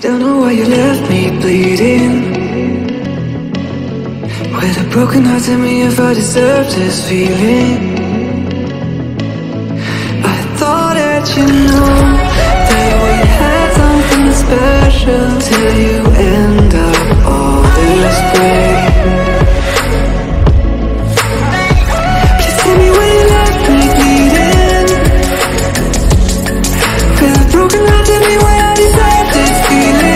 Don't know why you left me bleeding, with a broken heart. Tell me if I deserve this feeling. I thought that you know that we had something special, till you end up all this way. Please tell me why you left me bleeding, with a broken heart. Tell me why I deserve this feeling.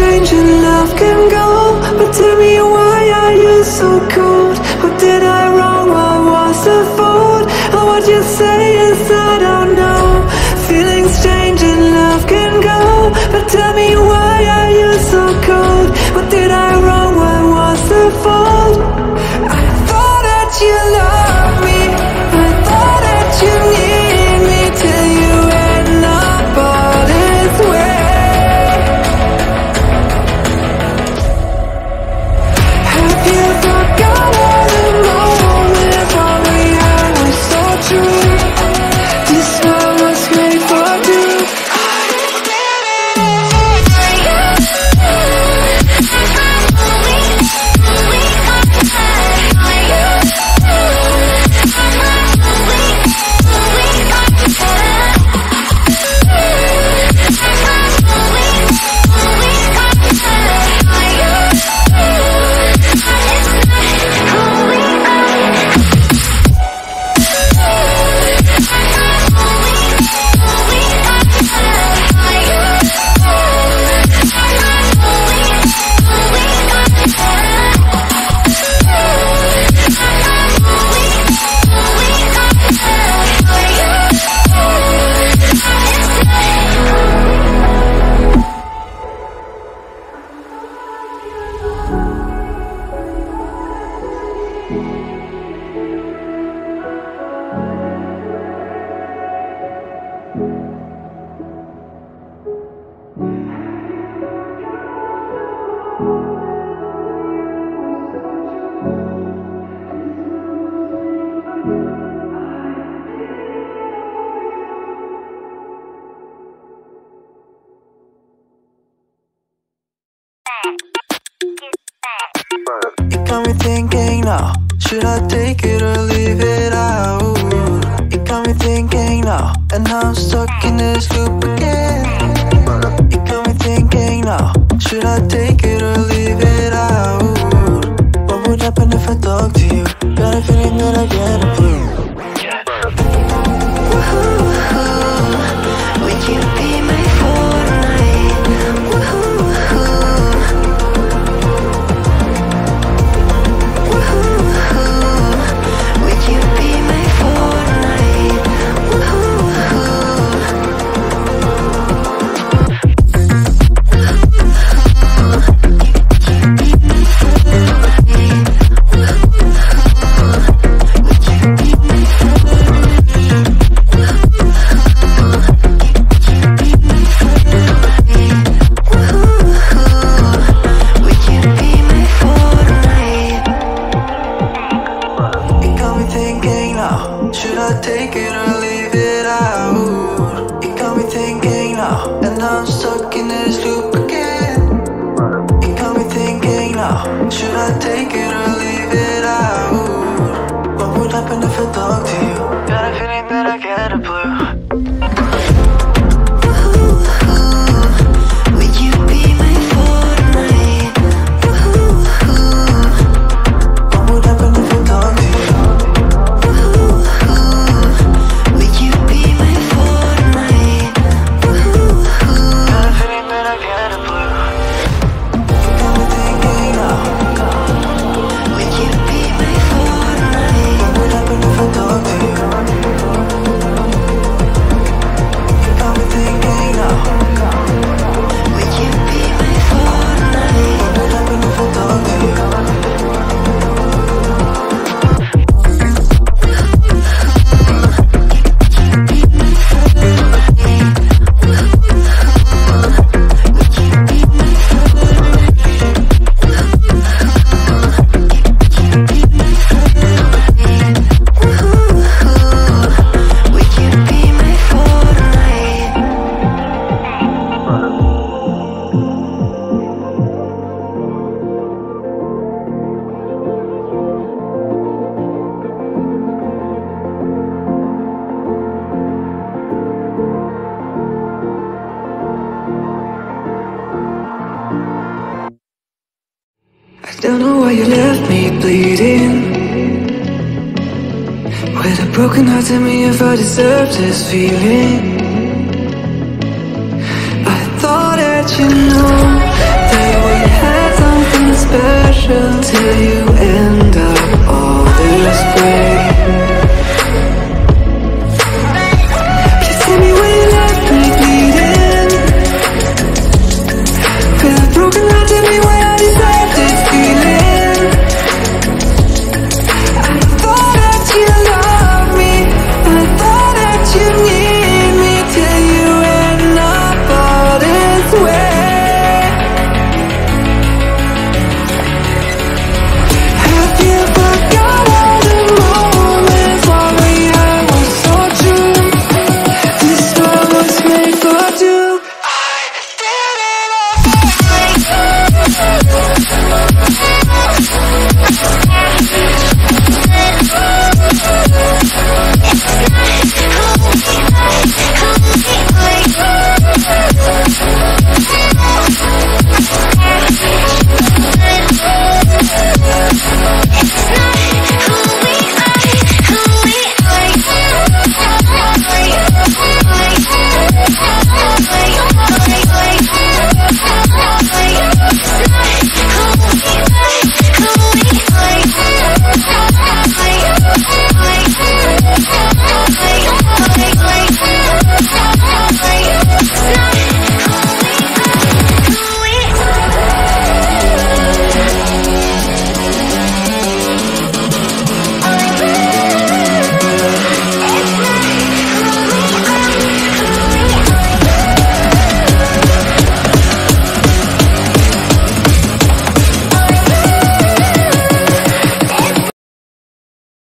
Change and love can go, but tell me why are you so cold? What did I wrong? What was the fault? And what you say is I don't know. Feelings change and love can go, but tell me why are you so cold? What did I wrong? What was the fault? I thought that you loved me, I thought that you needed me, till you end up all this way. It got me thinking now, should I take it or leave it out? It got me thinking now, and now I'm stuck in this loop again. It got me thinking now, should I take it or leave it out? What would happen if I talk to you? Got a feeling that I get a blue. Would you be my Fortnite? Would you me bleeding, with a broken heart, tell me if I deserve this feeling. I thought that you know that we had something special till you end up all this way.